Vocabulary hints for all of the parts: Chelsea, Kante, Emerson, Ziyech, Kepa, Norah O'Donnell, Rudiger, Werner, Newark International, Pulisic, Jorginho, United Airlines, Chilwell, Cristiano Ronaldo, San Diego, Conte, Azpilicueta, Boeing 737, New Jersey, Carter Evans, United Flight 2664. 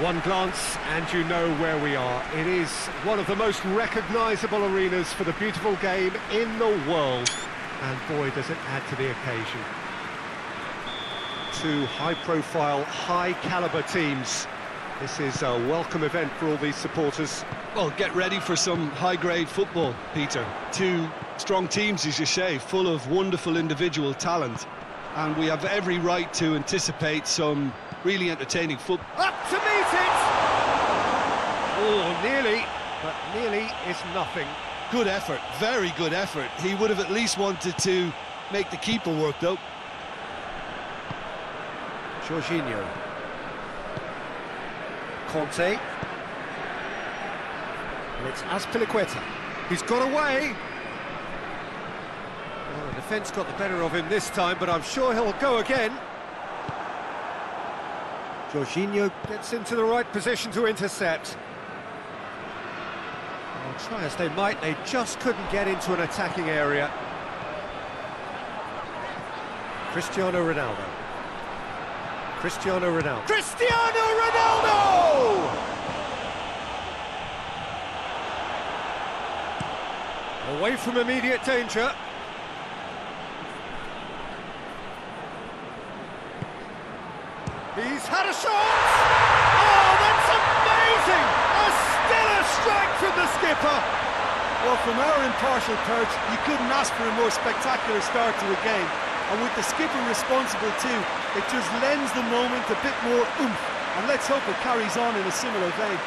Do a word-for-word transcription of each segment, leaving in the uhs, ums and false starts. One glance and you know where we are. It is one of the most recognisable arenas for the beautiful game in the world. And boy, does it add to the occasion. Two high-profile, high-caliber teams. This is a welcome event for all these supporters. Well, get ready for some high-grade football, Peter. Two strong teams, as you say, full of wonderful individual talent. And we have every right to anticipate some really entertaining football. Up to meet it! Oh, nearly, but nearly is nothing. Good effort, very good effort. He would have at least wanted to make the keeper work, though. Jorginho. Conte. And it's Azpilicueta. He's got away. Well, the defence got the better of him this time, but I'm sure he'll go again. Jorginho gets into the right position to intercept. And try as they might, they just couldn't get into an attacking area. Cristiano Ronaldo. Cristiano Ronaldo. Cristiano Ronaldo! Away from immediate danger. He's had a shot! Oh, that's amazing! A stellar strike from the skipper! Well, from our impartial perch, you couldn't ask for a more spectacular start to a game. And with the skipper responsible too, it just lends the moment a bit more oomph. And let's hope it carries on in a similar vein.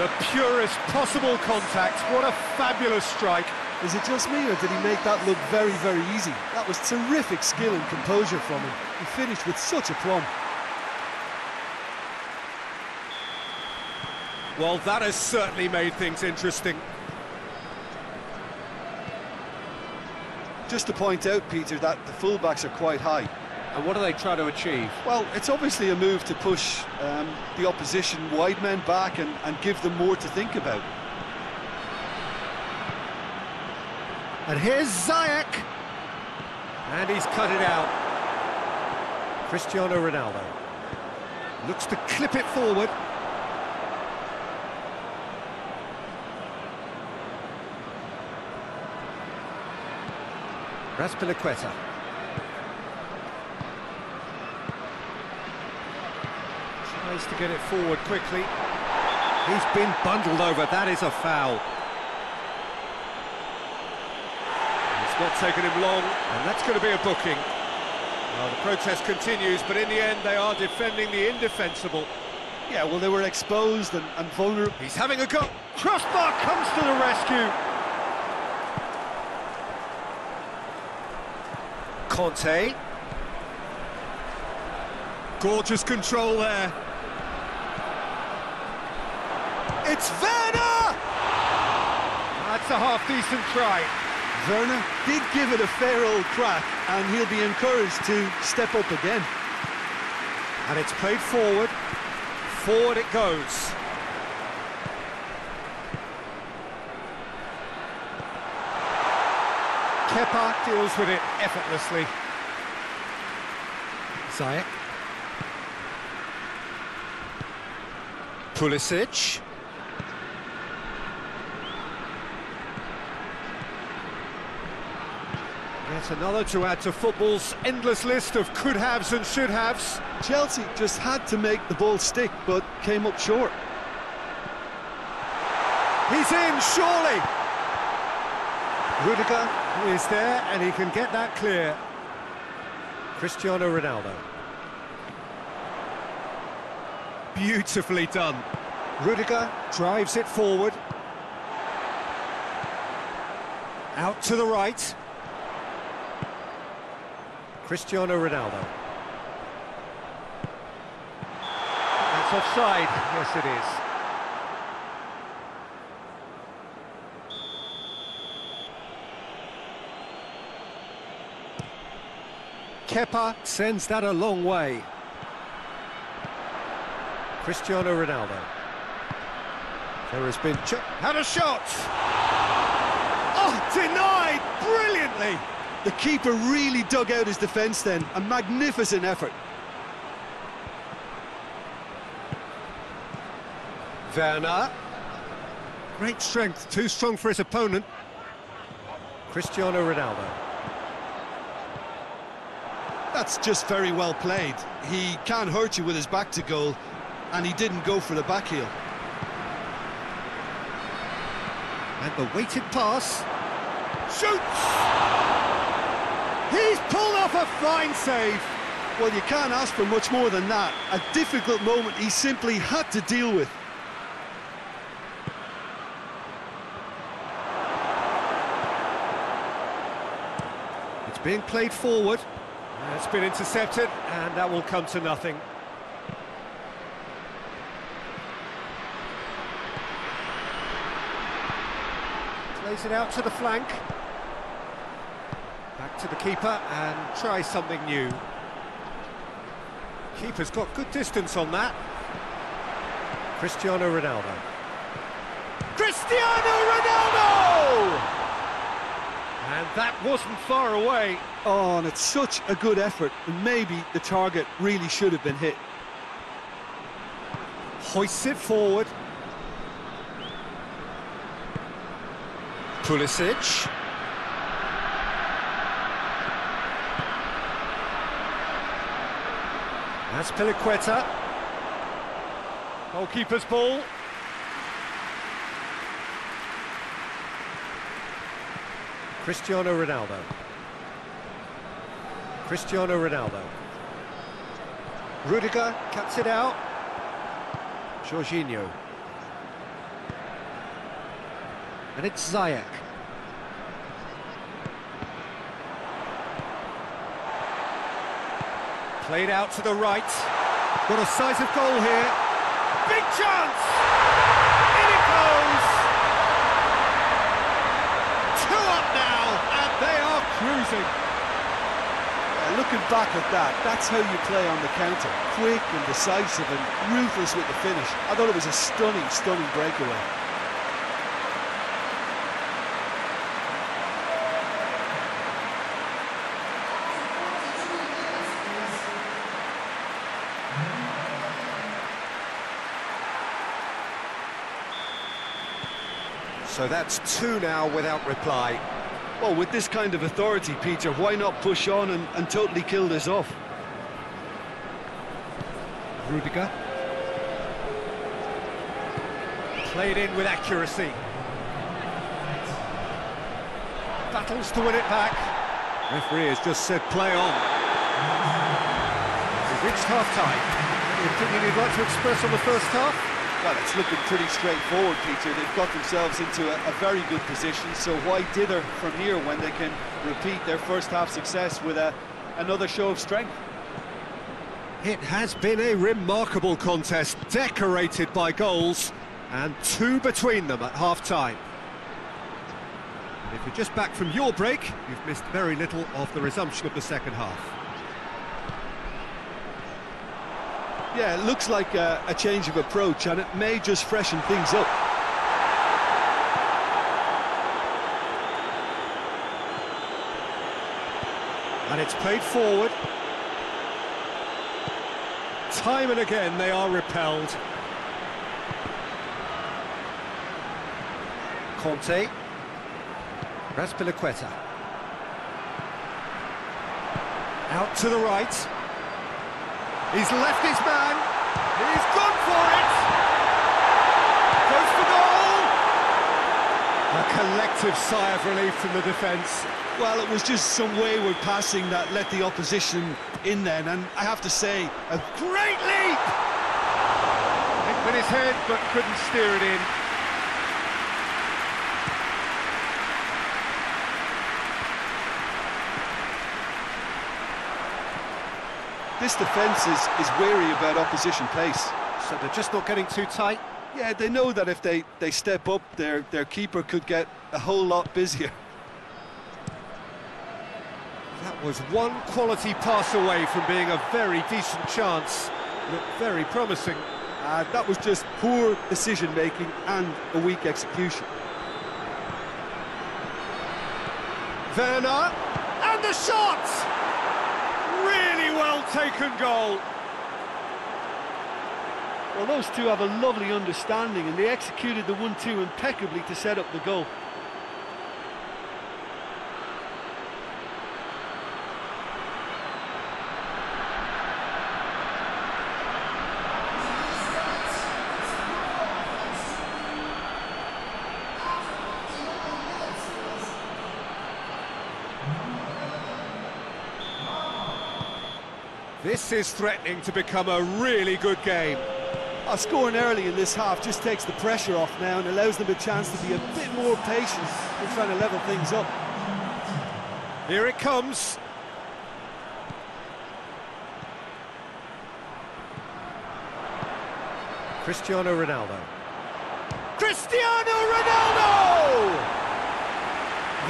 The purest possible contact. What a fabulous strike. Is it just me, or did he make that look very, very easy? That was terrific skill and composure from him. He finished with such aplomb. Well, that has certainly made things interesting. Just to point out, Peter, that the fullbacks are quite high. And what do they try to achieve? Well, it's obviously a move to push um, the opposition wide men back and, and give them more to think about. And here's Ziyech. And he's cut it out. Cristiano Ronaldo looks to clip it forward. Azpilicueta. Tries to get it forward quickly. He's been bundled over. That is a foul. It's not taken him long, and that's going to be a booking. Well, the protest continues, but in the end, they are defending the indefensible. Yeah, well, they were exposed and, and vulnerable. He's having a go. Crossbar comes to the rescue. Conte. Gorgeous control there. It's Werner! That's a half-decent try. Werner did give it a fair old crack, and he'll be encouraged to step up again. And it's played forward. Forward it goes. Kepa deals with it effortlessly. Ziyech. Pulisic. Yet another to add to football's endless list of could-haves and should-haves. Chelsea just had to make the ball stick, but came up short. He's in, surely! Rudiger is there, and he can get that clear. Cristiano Ronaldo. Beautifully done. Rudiger drives it forward. Out to the right. Cristiano Ronaldo. That's offside. Yes, it is. Kepa sends that a long way. Cristiano Ronaldo. There has been... Had a shot! Oh, denied! Brilliantly! The keeper really dug out his defence then. A magnificent effort. Werner. Great strength, too strong for his opponent. Cristiano Ronaldo. That's just very well played. He can't hurt you with his back to goal, and he didn't go for the back heel. And the weighted pass. Shoots! He's pulled off a fine save. Well, you can't ask for much more than that. A difficult moment he simply had to deal with. It's being played forward. It's been intercepted, and that will come to nothing. Plays it out to the flank. Back to the keeper and tries something new. Keeper's got good distance on that. Cristiano Ronaldo. Cristiano Ronaldo! And that wasn't far away. Oh, and it's such a good effort. And maybe the target really should have been hit. Hoists it forward. Pulisic. Azpilicueta. Goalkeeper's ball. Cristiano Ronaldo. Cristiano Ronaldo. Rudiger cuts it out. Jorginho. And it's Ziyech. Played out to the right. Got a size of goal here. Big chance! In it goes! Two up now, and they are cruising. Yeah, looking back at that, that's how you play on the counter. Quick and decisive and ruthless with the finish. I thought it was a stunning, stunning breakaway. So that's two now without reply. Well, with this kind of authority, Peter, why not push on and, and totally kill this off? Rudiger. Played in with accuracy. Battles to win it back. Referee has just said play on. We've reached half-time. Any opinion you'd like to express on the first half? Well, it's looking pretty straightforward, Peter. They've got themselves into a, a very good position, so why dither from here when they can repeat their first-half success with a, another show of strength? It has been a remarkable contest, decorated by goals, and two between them at half-time. If you're just back from your break, you've missed very little of the resumption of the second half. Yeah, it looks like a, a change of approach, and it may just freshen things up. And it's played forward. Time and again, they are repelled. Conte. Azpilicueta. Out to the right. He's left his man, he's gone for it! Goes for goal! A collective sigh of relief from the defence. Well, it was just some wayward passing that let the opposition in then, and I have to say, a great leap! Hit with his head, but couldn't steer it in. This defence is, is wary about opposition pace. So they're just not getting too tight? Yeah, they know that if they, they step up, their, their keeper could get a whole lot busier. That was one quality pass away from being a very decent chance. Looked very promising. Uh, that was just poor decision-making and a weak execution. Werner, and the shot! Really well-taken goal. Well, those two have a lovely understanding, and they executed the one two impeccably to set up the goal. This is threatening to become a really good game. Uh, scoring early in this half just takes the pressure off now and allows them a chance to be a bit more patient in trying to level things up. Here it comes. Cristiano Ronaldo. Cristiano Ronaldo!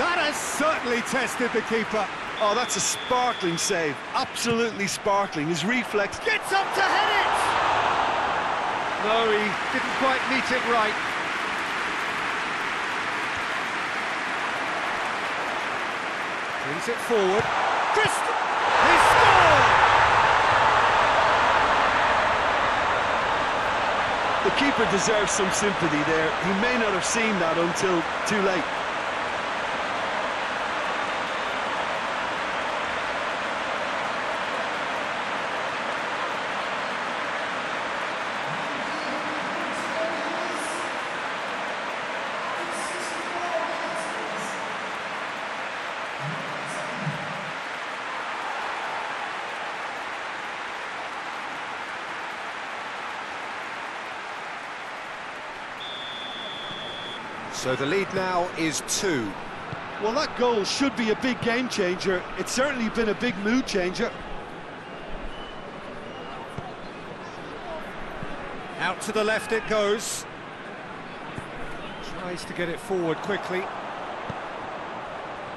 That has certainly tested the keeper. Oh, that's a sparkling save. Absolutely sparkling. His reflex gets up to head it! No, he didn't quite meet it right. Brings it forward. Chris! He scored! The keeper deserves some sympathy there. He may not have seen that until too late. So the lead now is two. Well, that goal should be a big game changer. It's certainly been a big mood changer. Out to the left it goes. Tries to get it forward quickly.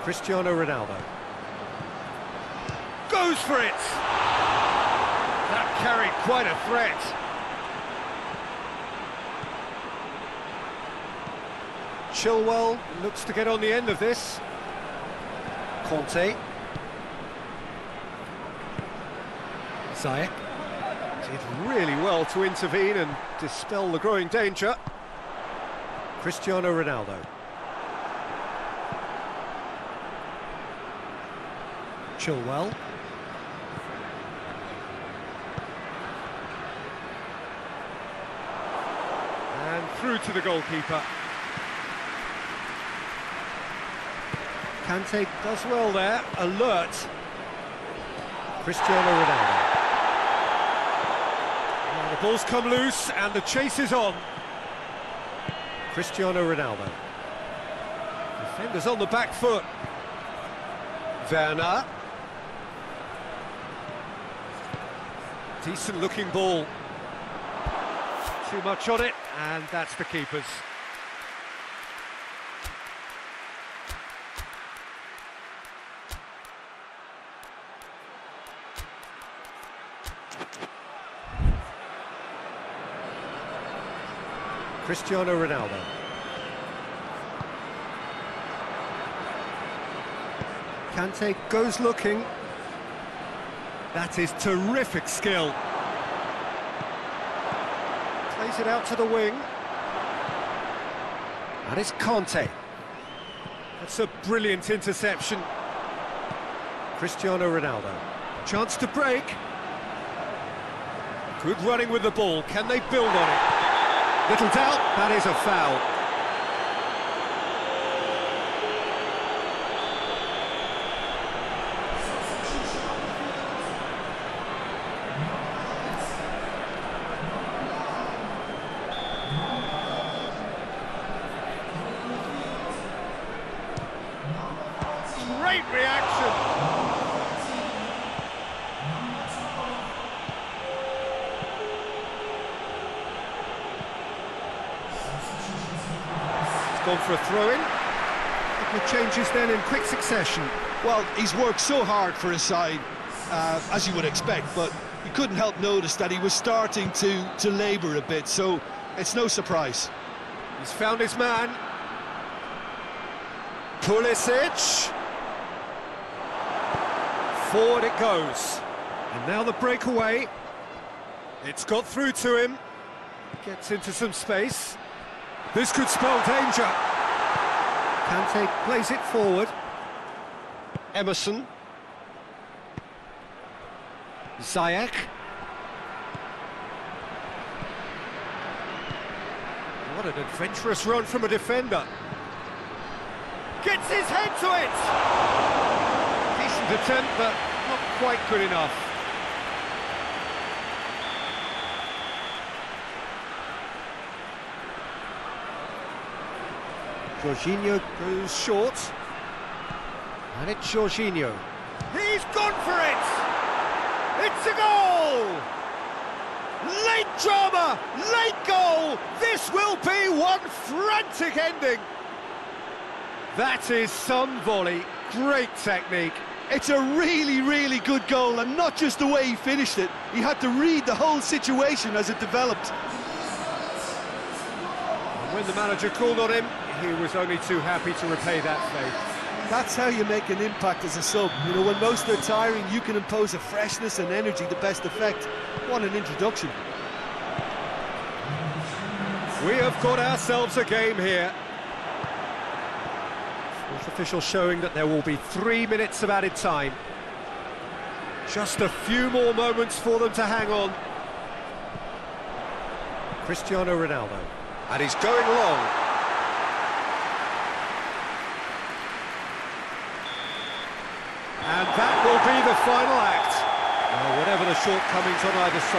Cristiano Ronaldo. Goes for it! That carried quite a threat. Chilwell looks to get on the end of this. Conte. Ziyech did really well to intervene and dispel the growing danger. Cristiano Ronaldo. Chilwell. And through to the goalkeeper. Kante does well there, alert. Cristiano Ronaldo. Now the ball's come loose and the chase is on. Cristiano Ronaldo. Defenders on the back foot. Werner. Decent looking ball. Too much on it, and that's the keeper's. Cristiano Ronaldo. Kante goes looking. That is terrific skill. Plays it out to the wing. That is Kante. That's a brilliant interception. Cristiano Ronaldo. Chance to break. Good running with the ball. Can they build on it? Little doubt, that is a foul. Great reaction. For a throw-in. A couple of changes then in quick succession. Well, he's worked so hard for his side, uh, as you would expect, but you couldn't help notice that he was starting to, to labour a bit, so it's no surprise. He's found his man. Pulisic. Forward it goes. And now the breakaway. It's got through to him. Gets into some space. This could spell danger. Kante plays it forward. Emerson. Ziyech. What an adventurous run from a defender. Gets his head to it! Decent attempt, but not quite good enough. Jorginho goes short. And it's Jorginho. He's gone for it! It's a goal! Late drama, late goal! This will be one frantic ending! That is some volley. Great technique. It's a really, really good goal, and not just the way he finished it. He had to read the whole situation as it developed. And when the manager called on him, he was only too happy to repay that faith. That's how you make an impact as a sub. You know, when most are tiring, you can impose a freshness and energy to best effect. What an introduction. We have got ourselves a game here. Official showing that there will be three minutes of added time. Just a few more moments for them to hang on. Cristiano Ronaldo. And he's going long. And that will be the final act. Now, whatever the shortcomings on either side.